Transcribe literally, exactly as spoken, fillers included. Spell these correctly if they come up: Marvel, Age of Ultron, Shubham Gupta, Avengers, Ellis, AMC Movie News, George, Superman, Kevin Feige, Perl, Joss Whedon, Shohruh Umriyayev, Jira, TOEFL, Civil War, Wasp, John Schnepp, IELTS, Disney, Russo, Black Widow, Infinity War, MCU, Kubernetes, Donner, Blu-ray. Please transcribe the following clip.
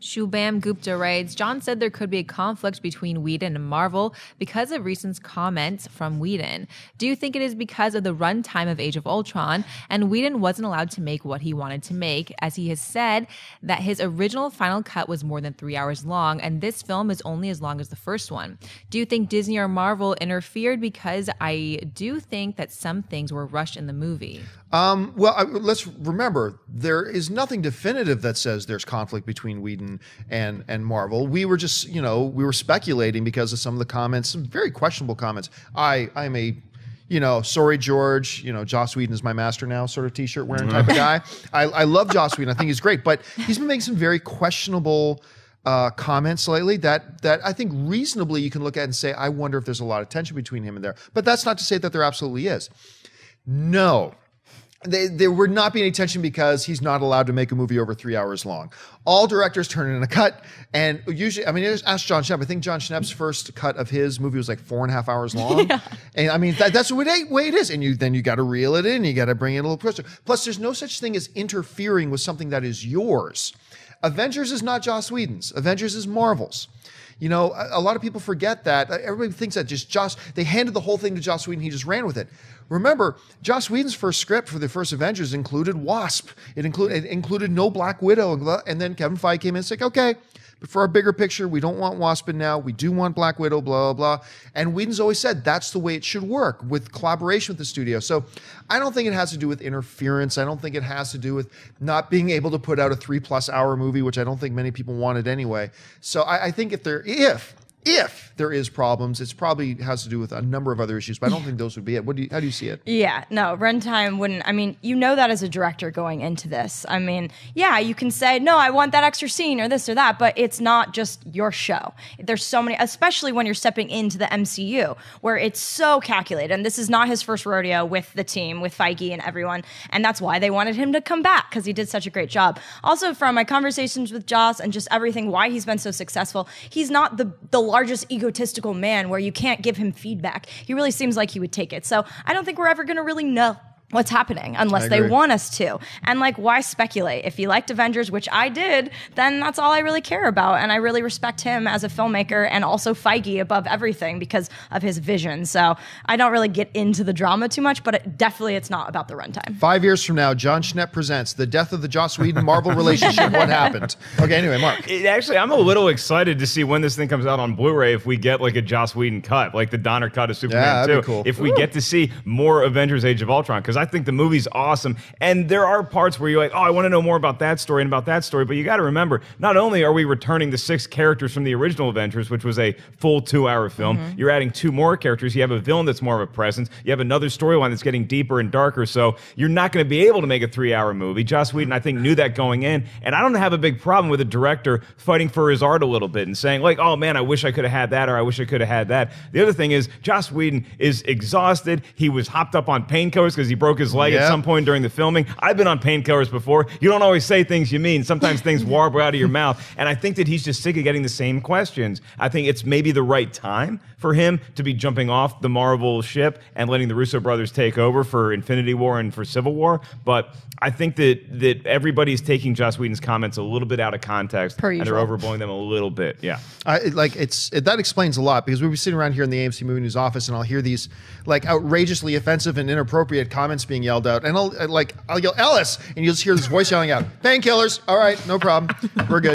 Shubham Gupta writes, John said there could be a conflict between Whedon and Marvel because of recent comments from Whedon. Do you think it is because of the runtime of Age of Ultron and Whedon wasn't allowed to make what he wanted to make, as he has said that his original final cut was more than three hours long and this film is only as long as the first one? Do you think Disney or Marvel interfered? Because I do think that some things were rushed in the movie. Um, well, I, let's remember, there is nothing definitive that says there's conflict between Whedon and, and Marvel. We were just, you know, we were speculating because of some of the comments, some very questionable comments. I, I'm a, you know, sorry, George, you know, Joss Whedon is my master now sort of t-shirt wearing type of guy. I, I love Joss Whedon. I think he's great, but he's been making some very questionable Uh, comments lately that that I think reasonably you can look at and say, I wonder if there's a lot of tension between him and there. But that's not to say that there absolutely is. No, they, there would not be any tension because he's not allowed to make a movie over three hours long. All directors turn in a cut, and usually, I mean, ask John Schnepp. I think John Schnepp's first cut of his movie was like four and a half hours long. Yeah. And I mean, that, that's the way it is. And you then you got to reel it in. You got to bring in a little closer. Plus, there's no such thing as interfering with something that is yours. Avengers is not Joss Whedon's. Avengers is Marvel's. You know, a, a lot of people forget that. Everybody thinks that just Joss, they handed the whole thing to Joss Whedon, he just ran with it. Remember, Joss Whedon's first script for the first Avengers included Wasp. It, include, it included no Black Widow, and then Kevin Feige came in and said, okay, but for our bigger picture, we don't want Wasp in now, we do want Black Widow, blah, blah, blah. And Whedon's always said that's the way it should work, with collaboration with the studio. So I don't think it has to do with interference. I don't think it has to do with not being able to put out a three plus hour movie, which I don't think many people wanted anyway. So I, I think if there, if, If there is problems, it's probably has to do with a number of other issues, but I don't think those would be it. What do you, how do you see it? Yeah, no, runtime wouldn't. I mean, you know that as a director going into this. I mean, yeah, you can say, no, I want that extra scene or this or that, but it's not just your show. There's so many, especially when you're stepping into the M C U, where it's so calculated. And this is not his first rodeo with the team, with Feige and everyone. And that's why they wanted him to come back, because he did such a great job. Also, from my conversations with Joss and just everything, why he's been so successful, he's not the, the largest egotistical man where you can't give him feedback. He really seems like he would take it. So I don't think we're ever going to really know what's happening unless they want us to. And like, why speculate? If you liked Avengers, which I did, then that's all I really care about. And I really respect him as a filmmaker, and also Feige above everything because of his vision. So I don't really get into the drama too much, but it, definitely it's not about the runtime. Five years from now, John Schnepp presents The Death of the Joss Whedon-Marvel Relationship. What happened? Okay, anyway, Mark. It, actually, I'm a little excited to see when this thing comes out on Blu-ray if we get like a Joss Whedon cut, like the Donner cut of Superman yeah, that'd two. Be cool. If we Ooh. get to see more Avengers Age of Ultron, because I think the movie's awesome. And there are parts where you're like, oh, I want to know more about that story and about that story. But you got to remember, not only are we returning the six characters from the original Avengers, which was a full two-hour film, mm-hmm. you're adding two more characters. You have a villain that's more of a presence. You have another storyline that's getting deeper and darker. So you're not going to be able to make a three-hour movie. Joss Whedon, I think, knew that going in. And I don't have a big problem with a director fighting for his art a little bit and saying, like, oh, man, I wish I could have had that, or I wish I could have had that. The other thing is, Joss Whedon is exhausted. He was hopped up on painkillers because he broke his leg yep. at some point during the filming. I've been on painkillers before. You don't always say things you mean. Sometimes things warble out of your mouth. And I think that he's just sick of getting the same questions. I think it's maybe the right time for him to be jumping off the Marvel ship and letting the Russo brothers take over for Infinity War and for Civil War. But I think that that everybody's taking Joss Whedon's comments a little bit out of context, and they're overblowing them a little bit. Yeah, I, it, like it's it, that explains a lot, because we'll be sitting around here in the A M C Movie News office, and I'll hear these like outrageously offensive and inappropriate comments being yelled out, and I'll like I'll yell Ellis, and you'll just hear this voice yelling out, "Painkillers! All right, no problem, we're good."